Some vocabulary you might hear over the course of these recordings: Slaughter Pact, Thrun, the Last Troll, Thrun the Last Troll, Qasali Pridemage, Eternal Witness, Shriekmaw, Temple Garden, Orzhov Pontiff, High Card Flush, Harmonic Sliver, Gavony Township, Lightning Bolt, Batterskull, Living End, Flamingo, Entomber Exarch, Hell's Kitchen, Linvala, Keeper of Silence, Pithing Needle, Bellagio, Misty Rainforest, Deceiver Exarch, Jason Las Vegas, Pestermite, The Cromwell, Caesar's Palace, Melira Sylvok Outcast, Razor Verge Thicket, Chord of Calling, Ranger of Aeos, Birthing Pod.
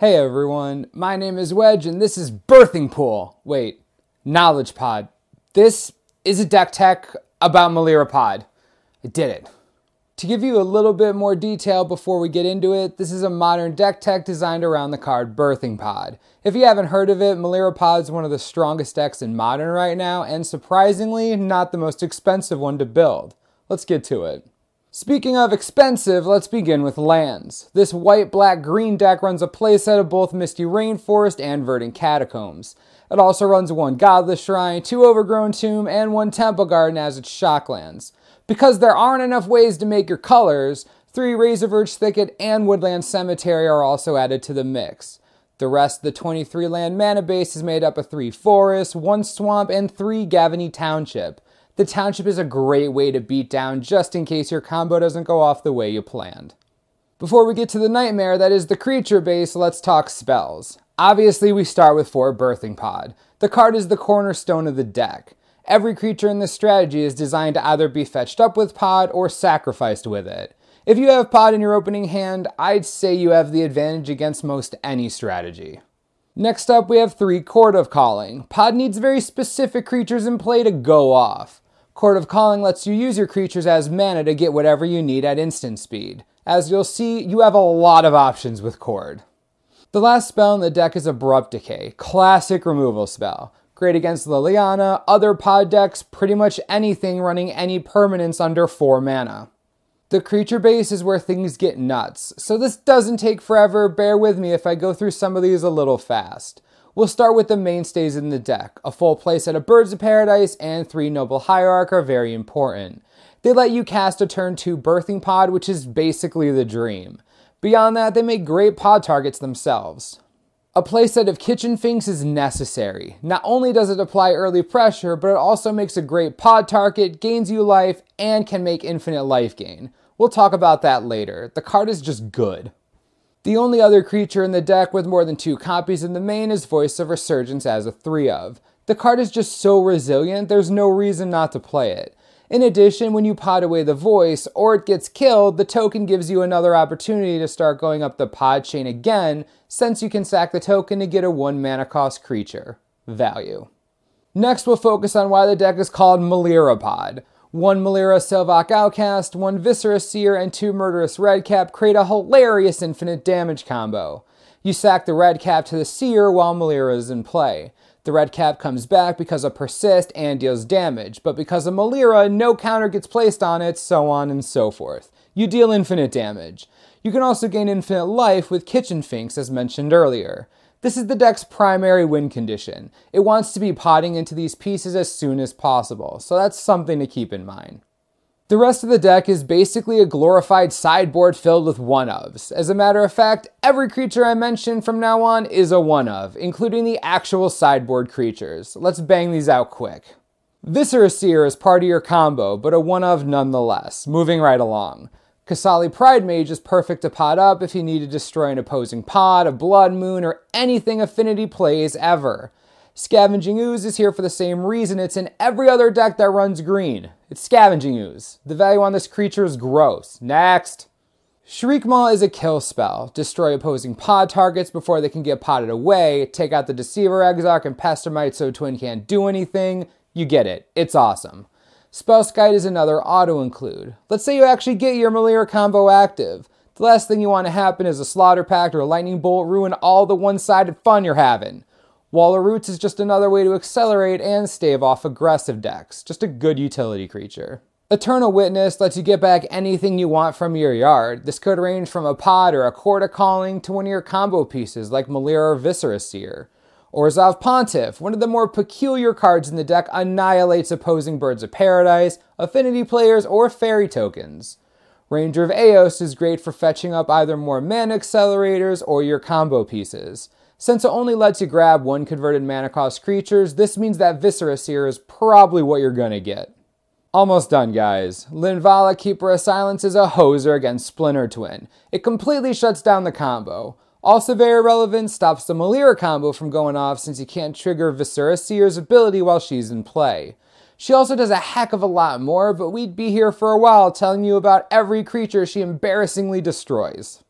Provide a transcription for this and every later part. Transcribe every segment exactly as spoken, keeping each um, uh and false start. Hey everyone, my name is Wedge and this is Birthing Pool. Wait, Knowledge Pod. This is a deck tech about Melira Pod. I did it. To give you a little bit more detail before we get into it, this is a modern deck tech designed around the card Birthing Pod. If you haven't heard of it, Melira Pod is one of the strongest decks in modern right now and surprisingly not the most expensive one to build. Let's get to it. Speaking of expensive, let's begin with lands. This white, black, green deck runs a playset of both Misty Rainforest and Verdant Catacombs. It also runs one Godless Shrine, two Overgrown Tomb, and one Temple Garden as its shocklands. Because there aren't enough ways to make your colors, three Razor Verge Thicket and Woodland Cemetery are also added to the mix. The rest of the twenty-three land mana base is made up of three forests, one swamp, and three Gavony Township. The township is a great way to beat down just in case your combo doesn't go off the way you planned. Before we get to the nightmare that is the creature base, let's talk spells. Obviously we start with four Birthing Pod. The card is the cornerstone of the deck. Every creature in this strategy is designed to either be fetched up with Pod or sacrificed with it. If you have Pod in your opening hand, I'd say you have the advantage against most any strategy. Next up we have three Chord of Calling. Pod needs very specific creatures in play to go off. Chord of Calling lets you use your creatures as mana to get whatever you need at instant speed. As you'll see, you have a lot of options with Chord. The last spell in the deck is Abrupt Decay, classic removal spell. Great against Liliana, other pod decks, pretty much anything running any permanents under four mana. The creature base is where things get nuts, so this doesn't take forever. Bear with me if I go through some of these a little fast. We'll start with the mainstays in the deck. A full playset of Birds of Paradise and three Noble Hierarch are very important. They let you cast a turn two Birthing Pod, which is basically the dream. Beyond that, they make great pod targets themselves. A playset of Kitchen Finks is necessary. Not only does it apply early pressure, but it also makes a great pod target, gains you life, and can make infinite life gain. We'll talk about that later. The card is just good. The only other creature in the deck with more than two copies in the main is Voice of Resurgence as a three of. The card is just so resilient, there's no reason not to play it. In addition, when you pod away the voice, or it gets killed, the token gives you another opportunity to start going up the pod chain again, since you can sack the token to get a one mana cost creature. Value. Next we'll focus on why the deck is called Melira Pod. One Melira Sylvok Outcast, one Viscera Seer, and two Murderous Redcap create a hilarious infinite damage combo. You sack the Redcap to the Seer while Melira is in play. The Redcap comes back because of Persist and deals damage, but because of Melira, no counter gets placed on it, so on and so forth. You deal infinite damage. You can also gain infinite life with Kitchen Finks as mentioned earlier. This is the deck's primary win condition. It wants to be potting into these pieces as soon as possible, so that's something to keep in mind. The rest of the deck is basically a glorified sideboard filled with one-ofs. As a matter of fact, every creature I mention from now on is a one-of, including the actual sideboard creatures. Let's bang these out quick. Viscera Seer is part of your combo, but a one-of nonetheless. Moving right along. Qasali Pridemage is perfect to pot up if you need to destroy an opposing pod, a blood moon, or anything Affinity plays ever. Scavenging Ooze is here for the same reason it's in every other deck that runs green. It's Scavenging Ooze. The value on this creature is gross. Next! Shriekmaw is a kill spell. Destroy opposing pod targets before they can get potted away, take out the Deceiver Exarch and Pestermite so Twin can't do anything. You get it. It's awesome. Spellskite is another auto-include. Let's say you actually get your Melira combo active. The last thing you want to happen is a Slaughter Pact or a Lightning Bolt ruin all the one-sided fun you're having. Wall of Roots is just another way to accelerate and stave off aggressive decks. Just a good utility creature. Eternal Witness lets you get back anything you want from your yard. This could range from a pod or a Chord of Calling to one of your combo pieces like Melira or Viscera Seer. Orzhov Pontiff, one of the more peculiar cards in the deck, annihilates opposing Birds of Paradise, Affinity players, or Fairy tokens. Ranger of Aeos is great for fetching up either more mana accelerators or your combo pieces. Since it only lets you grab one converted mana cost creatures, this means that Viscera Seer is probably what you're gonna get. Almost done, guys. Linvala, Keeper of Silence is a hoser against Splinter Twin. It completely shuts down the combo. Also very relevant, stops the Melira combo from going off since you can't trigger Viscera Seer's ability while she's in play. She also does a heck of a lot more, but we'd be here for a while telling you about every creature she embarrassingly destroys.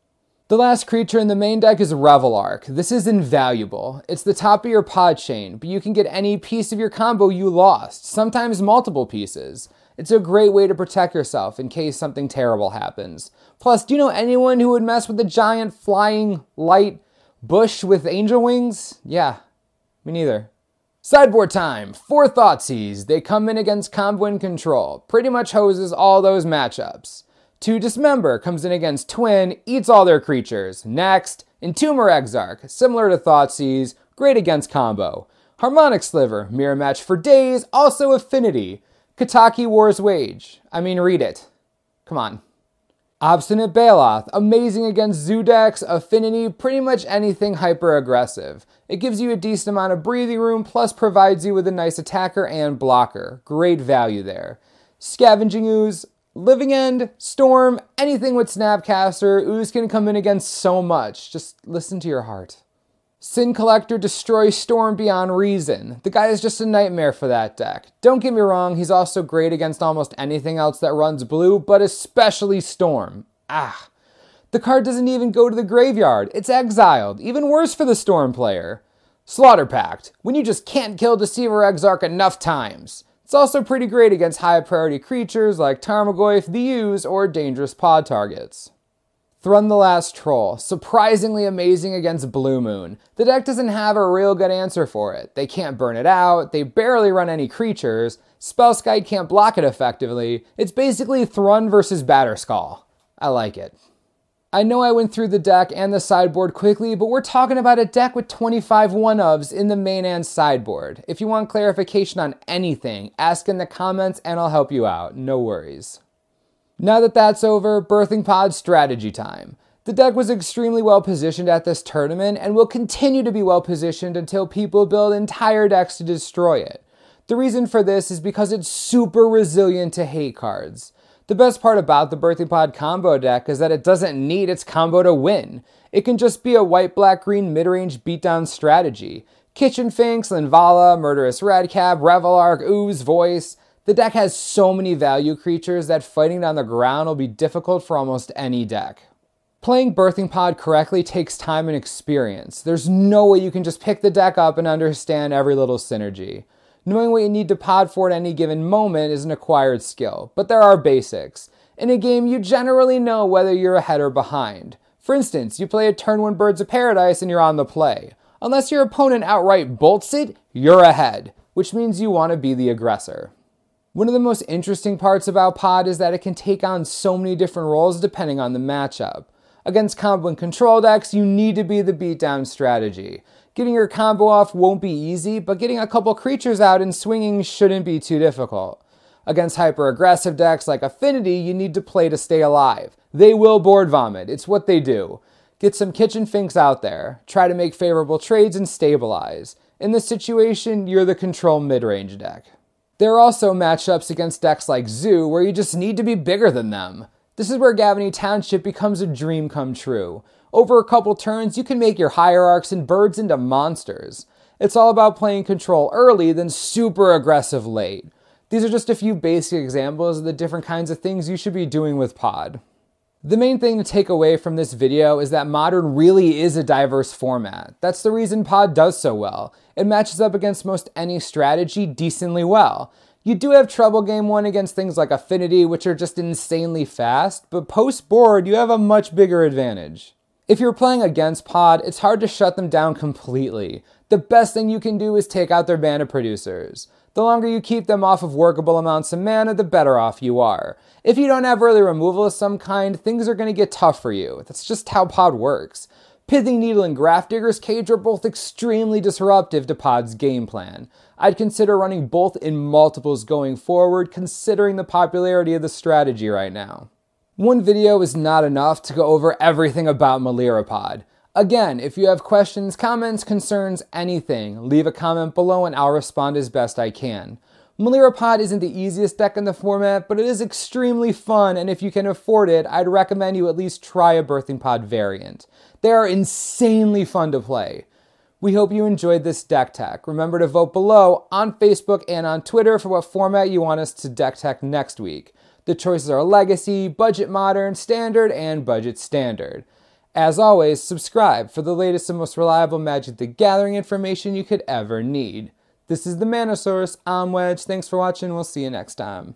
The last creature in the main deck is Revelarch. This is invaluable. It's the top of your pod chain, but you can get any piece of your combo you lost, sometimes multiple pieces. It's a great way to protect yourself in case something terrible happens. Plus, do you know anyone who would mess with a giant flying light bush with angel wings? Yeah, me neither. Sideboard time! Four Thoughtseize. They come in against combo and control. Pretty much hoses all those matchups. Two Dismember comes in against Twin, eats all their creatures. Next, Entomber Exarch, similar to Thoughtseize, great against combo. Harmonic Sliver, mirror match for days, also affinity. Kataki War's Wage. I mean, read it. Come on. Obstinate Baloth, amazing against Zoo decks, affinity, pretty much anything hyper-aggressive. It gives you a decent amount of breathing room, plus provides you with a nice attacker and blocker. Great value there. Scavenging Ooze, Living End, Storm, anything with Snapcaster, Ooze can come in against so much. Just listen to your heart. Sin Collector destroys Storm beyond reason. The guy is just a nightmare for that deck. Don't get me wrong, he's also great against almost anything else that runs blue, but especially Storm. Ah. The card doesn't even go to the graveyard. It's exiled. Even worse for the Storm player. Slaughter Pact, when you just can't kill Deceiver Exarch enough times. It's also pretty great against high priority creatures like Tarmogoyf, the Ooze, or dangerous pod targets. Thrun the Last Troll, surprisingly amazing against Blue Moon. The deck doesn't have a real good answer for it. They can't burn it out, they barely run any creatures, Spellskite can't block it effectively. It's basically Thrun versus Batterskull. I like it. I know I went through the deck and the sideboard quickly, but we're talking about a deck with twenty-five one-ofs in the main and sideboard. If you want clarification on anything, ask in the comments and I'll help you out, no worries. Now that that's over, Birthing Pod strategy time. The deck was extremely well positioned at this tournament and will continue to be well positioned until people build entire decks to destroy it. The reason for this is because it's super resilient to hate cards. The best part about the Birthing Pod combo deck is that it doesn't need its combo to win. It can just be a white, black, green mid-range beatdown strategy. Kitchen Finks, Linvala, Murderous Redcap, Revelarch, Ooze, Voice. The deck has so many value creatures that fighting down the ground will be difficult for almost any deck. Playing Birthing Pod correctly takes time and experience. There's no way you can just pick the deck up and understand every little synergy. Knowing what you need to pod for at any given moment is an acquired skill, but there are basics. In a game, you generally know whether you're ahead or behind. For instance, you play a turn one Birds of Paradise and you're on the play. Unless your opponent outright bolts it, you're ahead, which means you want to be the aggressor. One of the most interesting parts about Pod is that it can take on so many different roles depending on the matchup. Against combo and control decks, you need to be the beatdown strategy. Getting your combo off won't be easy, but getting a couple creatures out and swinging shouldn't be too difficult. Against hyper-aggressive decks like Affinity, you need to play to stay alive. They will board vomit, it's what they do. Get some Kitchen Finks out there, try to make favorable trades and stabilize. In this situation, you're the control mid-range deck. There are also matchups against decks like Zoo where you just need to be bigger than them. This is where Gavony Township becomes a dream come true. Over a couple turns, you can make your hierarchs and birds into monsters. It's all about playing control early, then super aggressive late. These are just a few basic examples of the different kinds of things you should be doing with Pod. The main thing to take away from this video is that Modern really is a diverse format. That's the reason Pod does so well. It matches up against most any strategy decently well. You do have trouble game one against things like Affinity, which are just insanely fast, but post-board, you have a much bigger advantage. If you're playing against Pod, it's hard to shut them down completely. The best thing you can do is take out their mana producers. The longer you keep them off of workable amounts of mana, the better off you are. If you don't have early removal of some kind, things are going to get tough for you. That's just how Pod works. Pithing Needle and Graft Digger's Cage are both extremely disruptive to Pod's game plan. I'd consider running both in multiples going forward, considering the popularity of the strategy right now. One video is not enough to go over everything about Melira Pod. Again, if you have questions, comments, concerns, anything, leave a comment below and I'll respond as best I can. Melira Pod isn't the easiest deck in the format, but it is extremely fun, and if you can afford it, I'd recommend you at least try a Birthing Pod variant. They are insanely fun to play. We hope you enjoyed this deck tech. Remember to vote below on Facebook and on Twitter for what format you want us to deck tech next week. The choices are Legacy, Budget Modern, Standard, and Budget Standard. As always, subscribe for the latest and most reliable Magic the Gathering information you could ever need. This is the Manosaurus, I'm Wedge, thanks for watching, we'll see you next time.